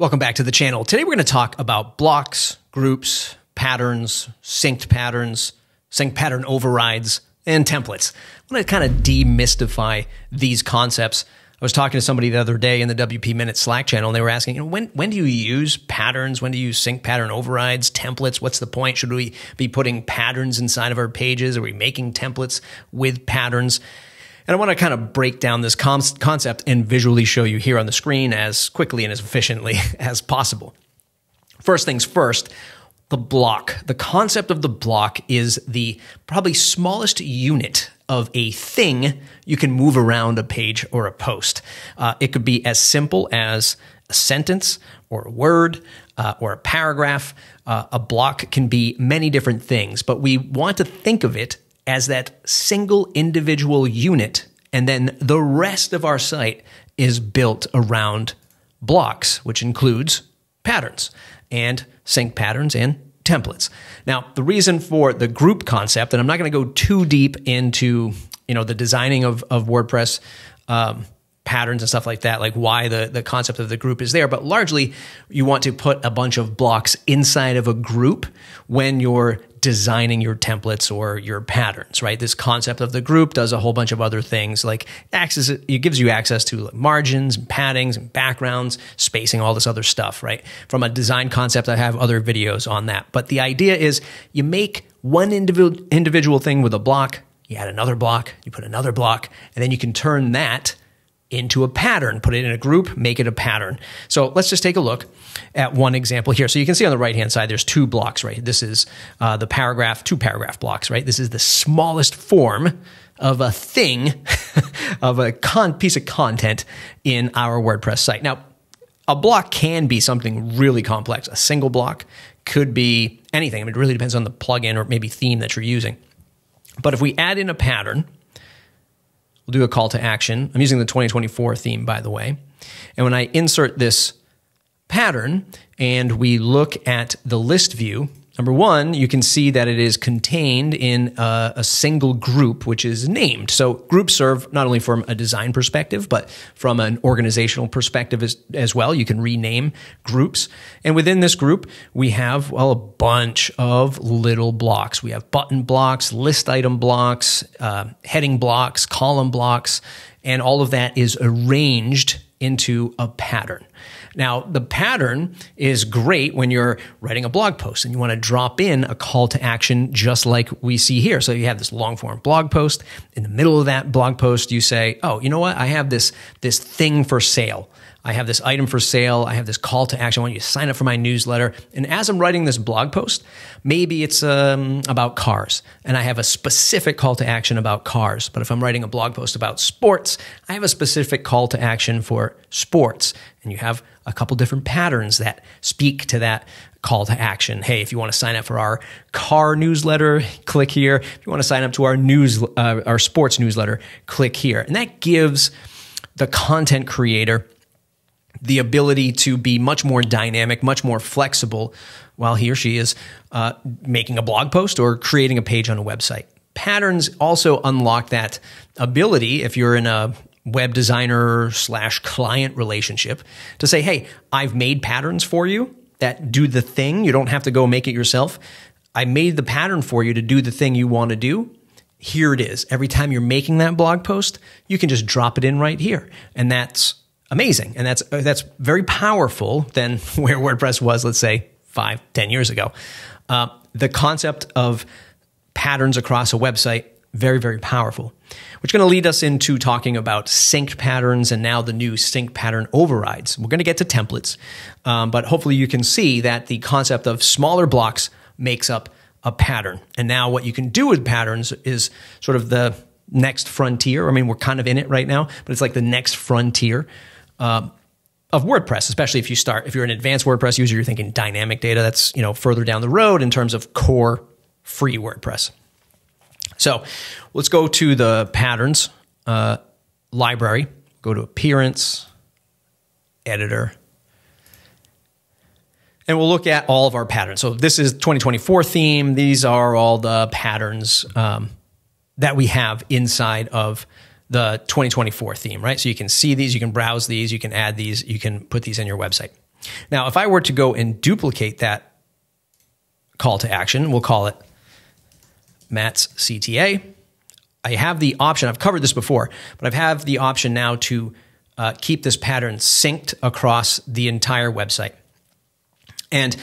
Welcome back to the channel. Today we're going to talk about blocks, groups, patterns, synced pattern overrides, and templates. I want to kind of demystify these concepts. I was talking to somebody the other day in the WP Minute Slack channel, and they were asking, you know, when do you use patterns? When do you use sync pattern overrides, templates? What's the point? Should we be putting patterns inside of our pages? Are we making templates with patterns? And I want to kind of break down this concept and visually show you here on the screen as quickly and as efficiently as possible. First things first, the block. The concept of the block is the probably smallest unit of a thing you can move around a page or a post. It could be as simple as a sentence or a word or a paragraph. A block can be many different things, but we want to think of it as that single individual unit, and then the rest of our site is built around blocks, which includes patterns and sync patterns and templates. Now, the reason for the group concept, and I'm not going to go too deep into, you know, the designing of WordPress patterns and stuff like that, like why the concept of the group is there, but largely you want to put a bunch of blocks inside of a group when you're designing your templates or your patterns, right? This concept of the group does a whole bunch of other things, like it gives you access to margins and paddings and backgrounds, spacing, all this other stuff, right? From a design concept, I have other videos on that. But the idea is you make one individual thing with a block, you add another block, you put another block, and then you can turn that into a pattern, put it in a group, make it a pattern. So let's just take a look at one example here. So you can see on the right-hand side, there's two blocks, right? This is the paragraph, two paragraph blocks, right? This is the smallest form of a thing, of a piece of content in our WordPress site. Now, a block can be something really complex. A single block could be anything. I mean, it really depends on the plugin or maybe theme that you're using. But if we add in a pattern, we'll do a call to action. I'm using the 2024 theme, by the way. And when I insert this pattern and we look at the list view, number one, you can see that it is contained in a single group, which is named. So groups serve not only from a design perspective, but from an organizational perspective as well. You can rename groups. And within this group, we have, well, a bunch of little blocks. We have button blocks, list item blocks, heading blocks, column blocks, and all of that is arranged into a pattern. Now, the pattern is great when you're writing a blog post and you want to drop in a call to action just like we see here. So you have this long form blog post. In the middle of that blog post, you say, oh, you know what? I have this thing for sale. I have this item for sale. I have this call to action. I want you to sign up for my newsletter. And as I'm writing this blog post, maybe it's about cars, and I have a specific call to action about cars. But if I'm writing a blog post about sports, I have a specific call to action for sports. And you have a couple different patterns that speak to that call to action. Hey, if you want to sign up for our car newsletter, click here. If you want to sign up to our sports newsletter, click here. And that gives the content creator the ability to be much more dynamic, much more flexible while he or she is making a blog post or creating a page on a website. Patterns also unlock that ability if you're in a web designer / client relationship to say, hey, I've made patterns for you that do the thing. You don't have to go make it yourself. I made the pattern for you to do the thing you want to do. Here it is. Every time you're making that blog post, you can just drop it in right here. And that's amazing. And that's very powerful than where WordPress was, let's say, 5, 10 years ago. The concept of patterns across a website, very, very powerful, which is going to lead us into talking about synced patterns and now the new sync pattern overrides. We're going to get to templates, but hopefully you can see that the concept of smaller blocks makes up a pattern. And now what you can do with patterns is sort of the next frontier. I mean, we're kind of in it right now, but it's like the next frontier of WordPress, especially if you're an advanced WordPress user, you're thinking dynamic data. That's, you know, further down the road in terms of core free WordPress. So let's go to the patterns library, go to appearance, editor, and we'll look at all of our patterns. So this is 2024 theme. These are all the patterns that we have inside of the 2024 theme, right? So you can see these, you can browse these, you can add these, you can put these in your website. Now, if I were to go and duplicate that call to action, we'll call it Matt's CTA. I have the option, I've covered this before, but I have the option now to keep this pattern synced across the entire website. And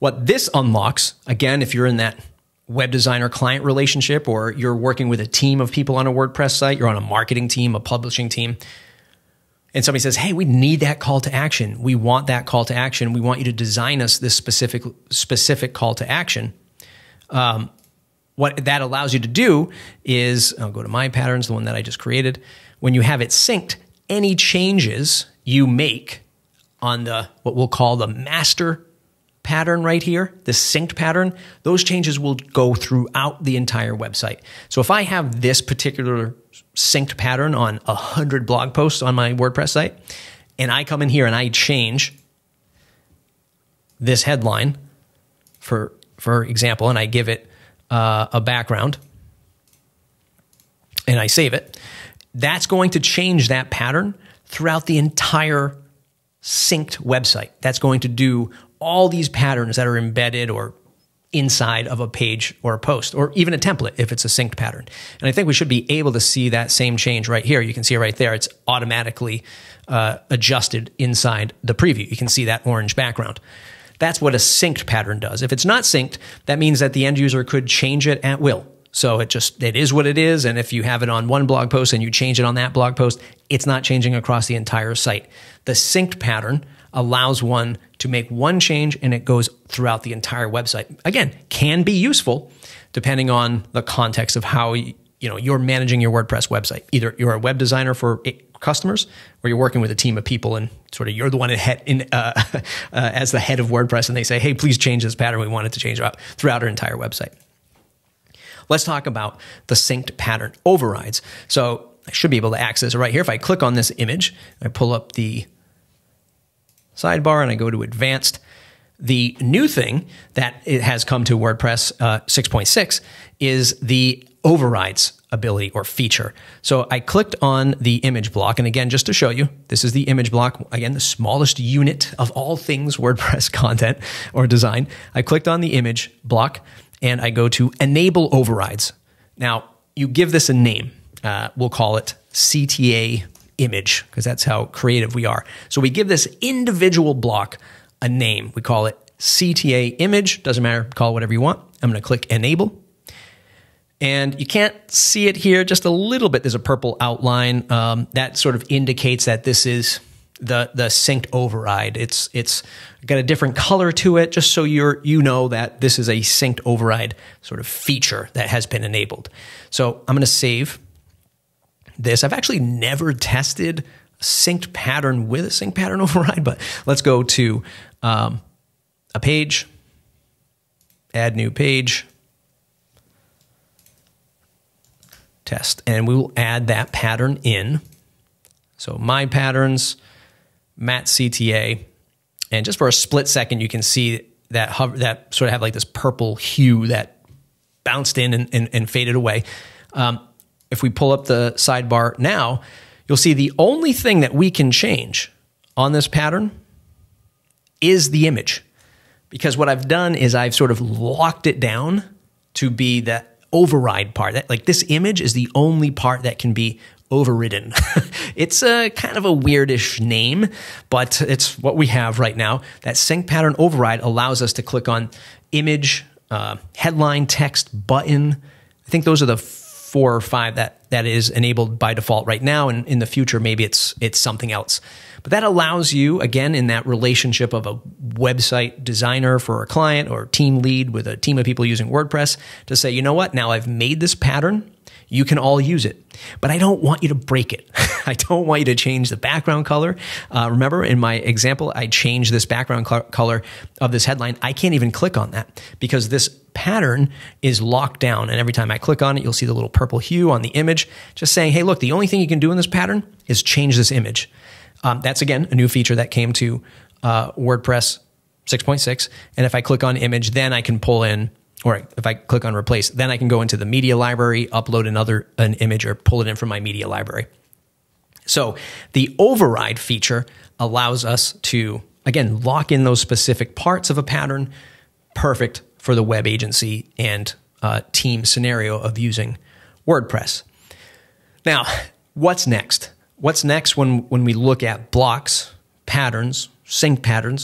what this unlocks, again, if you're in that web designer client relationship, or you're working with a team of people on a WordPress site, you're on a marketing team, a publishing team, and somebody says, hey, we need that call to action. We want that call to action. We want you to design us this specific call to action. What that allows you to do is, I'll go to my patterns, the one that I just created. When you have it synced, any changes you make on the, what we'll call the master pattern right here, the synced pattern, those changes will go throughout the entire website. So if I have this particular synced pattern on 100 blog posts on my WordPress site, and I come in here and I change this headline, for example, and I give it a background, and I save it, that's going to change that pattern throughout the entire synced website. That's going to do all these patterns that are embedded or inside of a page or a post, or even a template if it's a synced pattern. And I think we should be able to see that same change right here. You can see it right there. It's automatically adjusted inside the preview. You can see that orange background. That's what a synced pattern does. If it's not synced, that means that the end user could change it at will. So it is what it is. And if you have it on one blog post and you change it on that blog post, it's not changing across the entire site. The synced pattern allows one to make one change and it goes throughout the entire website. Again, can be useful depending on the context of how you're managing your WordPress website. Either you're a web designer for customers, or you're working with a team of people and sort of you're the one as the head of WordPress, and they say, hey, please change this pattern. We want it to change throughout our entire website. Let's talk about the synced pattern overrides. So I should be able to access it right here. If I click on this image, I pull up the sidebar and I go to advanced. The new thing that it has come to WordPress 6.6 is the overrides ability or feature. So I clicked on the image block. And again, just to show you, this is the image block. Again, the smallest unit of all things WordPress content or design. I clicked on the image block and I go to enable overrides. Now you give this a name. We'll call it CTA image because that's how creative we are. So we give this individual block a name. We call it CTA image. Doesn't matter. Call it whatever you want. I'm going to click enable. And you can't see it here, just a little bit. There's a purple outline that sort of indicates that this is the synced override. It's got a different color to it, just so you know that this is a synced override sort of feature that has been enabled. So I'm going to save this. I've actually never tested a synced pattern with a synced pattern override, but let's go to a page, add new page, test, and we will add that pattern in. So my patterns, Matt CTA, and just for a split second, you can see that that sort of have like this purple hue that bounced in and faded away. If we pull up the sidebar now, you'll see the only thing that we can change on this pattern is the image, because what I've done is I've sort of locked it down to be that override part. That, like, this image is the only part that can be overridden. It's a kind of a weirdish name, but it's what we have right now. That sync pattern override allows us to click on image, headline, text, button. I think those are the 4 or 5 that is enabled by default right now. And in the future, maybe it's something else. But that allows you, again, in that relationship of a website designer for a client or team lead with a team of people using WordPress, to say, you know what, now I've made this pattern. You can all use it, but I don't want you to break it. I don't want you to change the background color. Remember in my example, I changed this background color of this headline. I can't even click on that because this pattern is locked down. And every time I click on it, you'll see the little purple hue on the image just saying, hey, look, the only thing you can do in this pattern is change this image. That's, again, a new feature that came to WordPress 6.6. And if I click on image, then I can pull in, or if I click on replace, then I can go into the media library, upload an image, or pull it in from my media library. So the override feature allows us to Again, lock in those specific parts of a pattern, perfect for the web agency and team scenario of using WordPress. Now, what's next? What's next when we look at blocks, patterns, sync pattern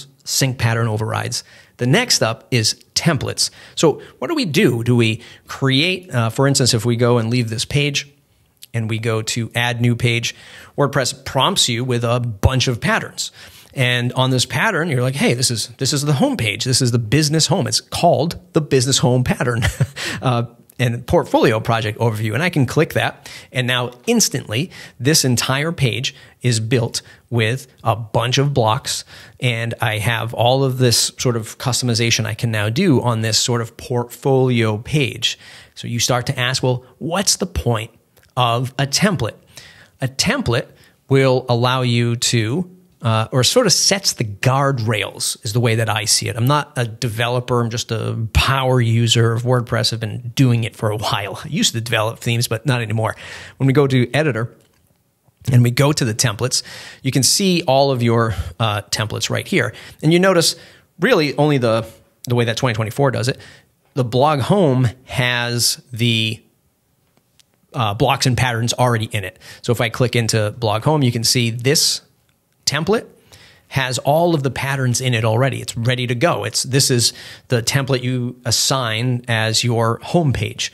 overrides? The next up is templates. So what do we do? Do we create, for instance, if we go and leave this page and we go to add new page, WordPress prompts you with a bunch of patterns. And on this pattern, you're like, hey, this is the home page. This is the business home. It's called the business home pattern and portfolio project overview. And I can click that. And now instantly, this entire page is built with a bunch of blocks. And I have all of this sort of customization I can now do on this sort of portfolio page. So you start to ask, well, what's the point of a template? A template will allow you to or sort of sets the guardrails is the way that I see it. I'm not a developer. I'm just a power user of WordPress. I've been doing it for a while. I used to develop themes, but not anymore. When we go to editor and we go to the templates, you can see all of your templates right here. And you notice really only the way that 2024 does it. The blog home has the blocks and patterns already in it. So if I click into blog home, you can see this template has all of the patterns in it already. It's ready to go. This is the template you assign as your homepage.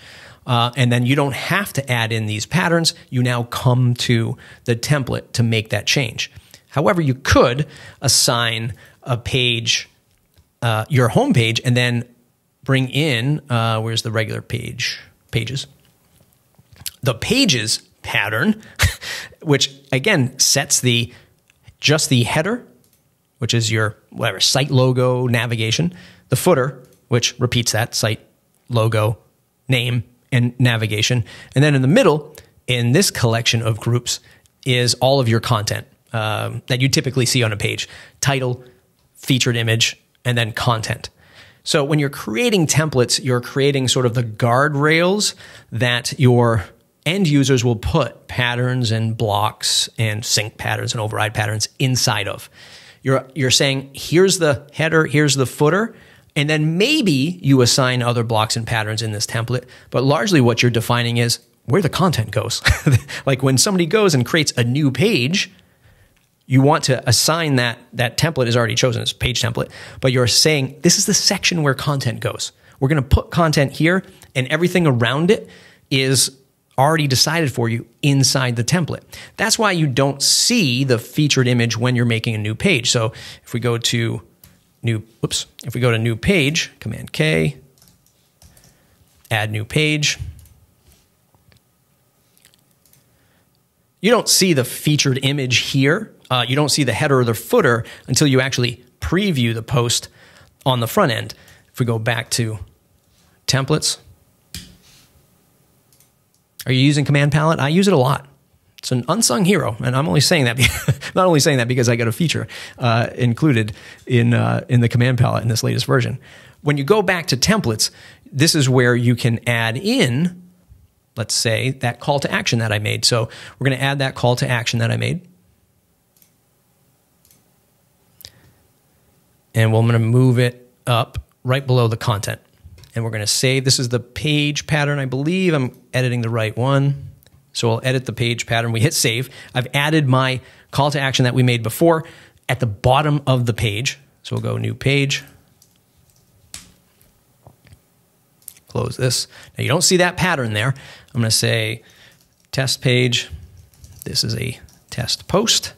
And then you don't have to add in these patterns. You now come to the template to make that change. However, you could assign a page, your homepage, and then bring in, where's the regular page, the pages pattern, which again sets the just the header, which is your whatever site logo, navigation, the footer, which repeats that site logo, name, and navigation. And then in the middle, in this collection of groups, is all of your content that you typically see on a page: title, featured image, and then content. So when you're creating templates, you're creating sort of the guardrails that your end users will put patterns and blocks and sync patterns and override patterns inside of. You're saying, here's the header, here's the footer, and then maybe you assign other blocks and patterns in this template, but largely what you're defining is where the content goes. Like when somebody goes and creates a new page, you want to assign that template is already chosen, it's page template, but you're saying, this is the section where content goes. We're gonna put content here and everything around it is already decided for you inside the template. That's why you don't see the featured image when you're making a new page. So if we go to new, whoops, if we go to new page, Command K, add new page, you don't see the featured image here. You don't see the header or the footer until you actually preview the post on the front end. If we go back to templates, are you using Command Palette? I use it a lot. It's an unsung hero, and I'm only saying that not only saying that because I got a feature included in the Command Palette in this latest version. When you go back to templates, this is where you can add in, let's say, that call to action that I made. So we're going to add that call to action that I made, and we're going to move it up right below the content. And we're going to save. This is the page pattern. I believe I'm editing the right one. So I'll edit the page pattern. We hit save. I've added my call to action that we made before at the bottom of the page. So we'll go new page. Close this. Now you don't see that pattern there. I'm going to say test page. This is a test post.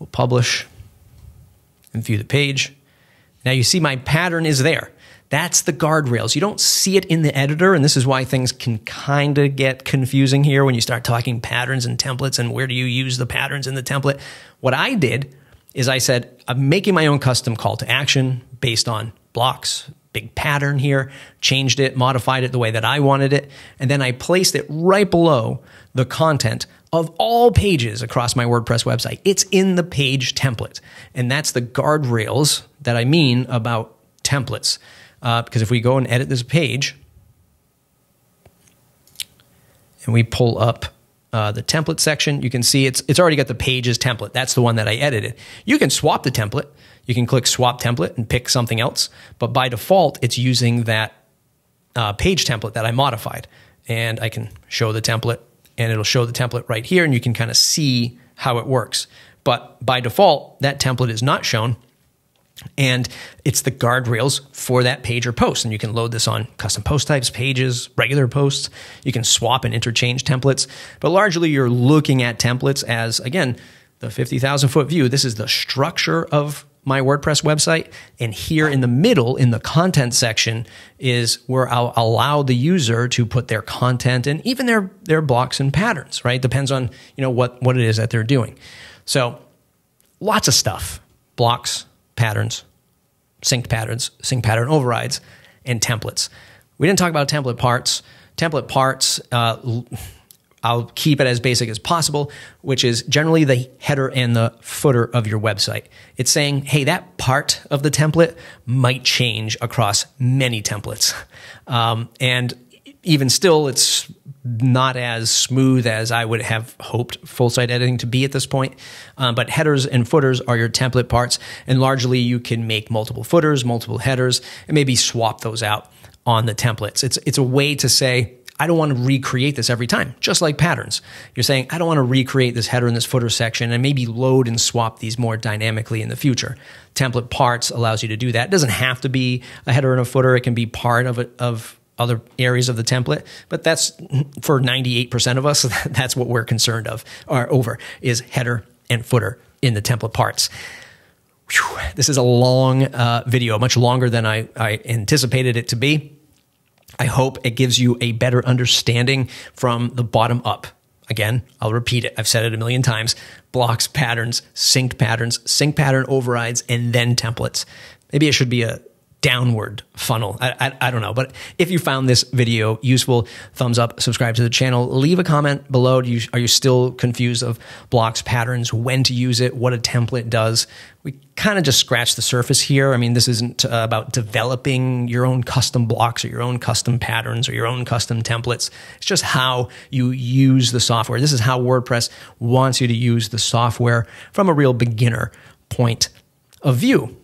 We'll publish and view the page. Now you see my pattern is there. That's the guardrails. You don't see it in the editor, and this is why things can kind of get confusing here when you start talking patterns and templates and where do you use the patterns in the template. What I did is I said, I'm making my own custom call to action based on blocks, big pattern here, changed it, modified it the way that I wanted it, and then I placed it right below the content of all pages across my WordPress website. It's in the page template, and that's the guardrails that I mean about templates. Because if we go and edit this page and we pull up the template section, you can see it's already got the pages template. That's the one that I edited. You can swap the template. You can click swap template and pick something else, but by default, it's using that page template that I modified. And I can show the template, and it'll show the template right here, and you can kind of see how it works. But by default, that template is not shown, and it's the guardrails for that page or post. And you can load this on custom post types, pages, regular posts. You can swap and interchange templates. But largely, you're looking at templates as, again, the 50,000-foot view. This is the structure of my WordPress website. And here in the middle, in the content section, is where I'll allow the user to put their content and even their blocks and patterns, right? Depends on, you know, what it is that they're doing. So lots of stuff: blocks, patterns, sync pattern overrides, and templates. We didn't talk about template parts. Template parts, I'll keep it as basic as possible, which is generally the header and the footer of your website. It's saying, hey, that part of the template might change across many templates. And even still, it's not as smooth as I would have hoped full site editing to be at this point. But headers and footers are your template parts. And largely, you can make multiple footers, multiple headers, and maybe swap those out on the templates. It's a way to say, I don't want to recreate this every time, just like patterns. You're saying, I don't want to recreate this header and this footer section and maybe load and swap these more dynamically in the future. Template parts allows you to do that. It doesn't have to be a header and a footer. It can be part of other areas of the template, but that's for 98% of us, that's what we're concerned of or over, is header and footer in the template parts. Whew, this is a long video, much longer than I anticipated it to be. I hope it gives you a better understanding from the bottom up. Again, I'll repeat it. I've said it a million times. Blocks, patterns, sync pattern overrides, and then templates. Maybe it should be a downward funnel. I don't know. But if you found this video useful, thumbs up, subscribe to the channel, leave a comment below. Are you still confused of blocks, patterns, when to use it, what a template does? We kind of just scratched the surface here. I mean, this isn't about developing your own custom blocks or your own custom patterns or your own custom templates. It's just how you use the software. This is how WordPress wants you to use the software from a real beginner point of view.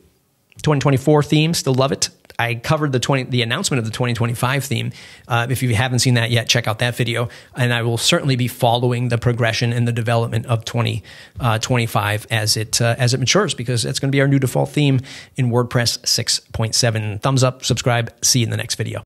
2024 theme, still love it. I covered the announcement of the 2025 theme. If you haven't seen that yet, check out that video. And I will certainly be following the progression and the development of 2025 as it matures, because that's going to be our new default theme in WordPress 6.7. Thumbs up, subscribe, see you in the next video.